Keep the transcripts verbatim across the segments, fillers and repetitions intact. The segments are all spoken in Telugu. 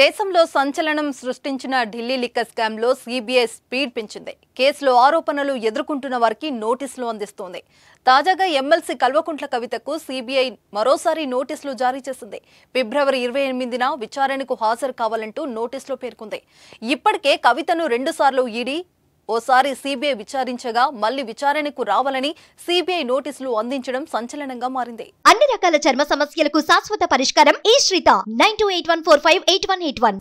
దేశంలో సంచలనం సృష్టించిన ఢిల్లీ లిక్కర్ స్కామ్లో సీబీఐ స్పీడ్ పెంచింది. కేసులో ఆరోపణలు ఎదుర్కొంటున్న వారికి నోటీసులు అందిస్తోంది. తాజాగా ఎమ్మెల్సీ కల్వకుంట్ల కవితకు సీబీఐ మరోసారి నోటీసులు జారీ చేసింది. ఫిబ్రవరి ఇరవై ఎనిమిదిన విచారణకు హాజరు కావాలంటూ నోటీసులో పేర్కొంది. ఇప్పటికే కవితను రెండుసార్లు ఈడీ, ఓసారి సీబీఐ విచారించగా మళ్లీ విచారణకు రావాలని సీబీఐ నోటీసులు అందించడం సంచలనంగా మారింది. అన్ని రకాల చర్మ సమస్యలకు శాశ్వత పరిష్కారం ఈ శ్రీత nine two eight one four five eight one eight one.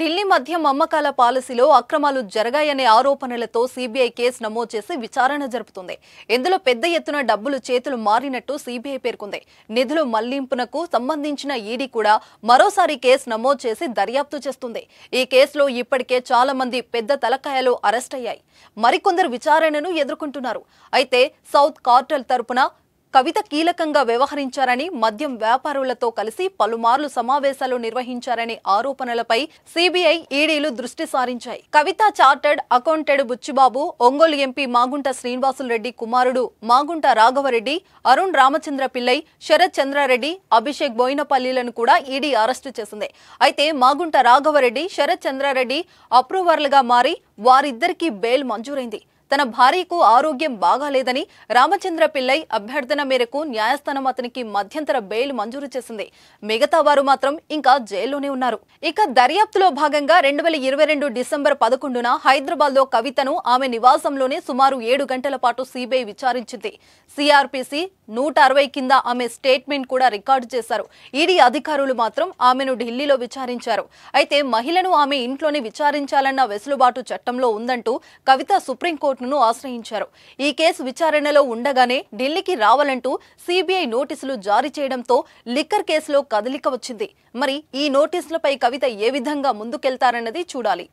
Delhi మద్యం అమ్మకాల పాలసీలో అక్రమాలు జరగాయనే ఆరోపణలతో సీబీఐ కేసు నమోదు చేసి విచారణ జరుపుతుంది. ఇందులో పెద్ద ఎత్తున డబ్బులు చేతులు మారినట్టు సీబీఐ పేర్కొంది. నిధుల మళ్లింపునకు సంబంధించిన ఈడీ కూడా మరోసారి కేసు నమోదు చేసి దర్యాప్తు చేస్తుంది. ఈ కేసులో ఇప్పటికే చాలా మంది పెద్ద తలకాయలు అరెస్ట్ అయ్యాయి. మరికొందరు విచారణను ఎదుర్కొంటున్నారు. అయితే సౌత్ కార్టల్ తరపున కవిత కీలకంగా వ్యవహరించారని, మద్యం వ్యాపారులతో కలిసి పలుమార్లు సమావేశాలు నిర్వహించారనే ఆరోపణలపై సీబీఐ ఈడీలు దృష్టి సారించాయి. Kavitha chartered accountant Buchibabu, Ongole MP Magunta Srinivasulu Reddy కుమారుడు మాగుంట రాఘవ రెడ్డి, అరుణ్ రామచంద్ర పిల్లై, శరత్ చంద్ర రెడ్డి, అభిషేక్ బోయినపల్లిలను కూడా ఈడీ అరెస్టు చేసింది. అయితే మాగుంట రాఘవ రెడ్డి, శరత్ చంద్ర రెడ్డి అప్రూవర్లుగా మారి వారిద్దరికీ బెయిల్ మంజూరైంది. తన భార్యకు ఆరోగ్యం బాగాలేదని రామచంద్ర పిల్లై అభ్యర్థన మేరకు న్యాయస్థానం అతనికి మధ్యంతర బెయిల్ మంజూరు చేసింది. మిగతా వారు మాత్రం ఇంకా జైల్లోనే ఉన్నారు. ఇక దర్యాప్తులో భాగంగా రెండు వేల ఇరవై రెండు డిసెంబర్ పదకొండున హైదరాబాద్ లో కవితను ఆమె నివాసంలోనే సుమారు ఏడు గంటల పాటు సిబిఐ విచారించింది. సిఆర్పిసి నూట అరవై కింద ఆమె స్టేట్మెంట్ కూడా రికార్డు చేశారు. ఈడీ అధికారులు మాత్రం ఆమెను ఢిల్లీలో విచారించారు. అయితే మహిళను ఆమె ఇంట్లోనే విచారించాలన్న వెసులుబాటు చట్టంలో ఉందంటూ కవిత సుప్రీంకోర్టును ఆశ్రయించారు. ఈ కేసు విచారణలో ఉండగానే ఢిల్లీకి రావాలంటూ సీబీఐ నోటీసులు జారీ చేయడంతో లిక్కర్ కేసులో కదలిక వచ్చింది. మరి ఈ నోటీసులపై కవిత ఏ విధంగా ముందుకెళ్తారన్నది చూడాలి.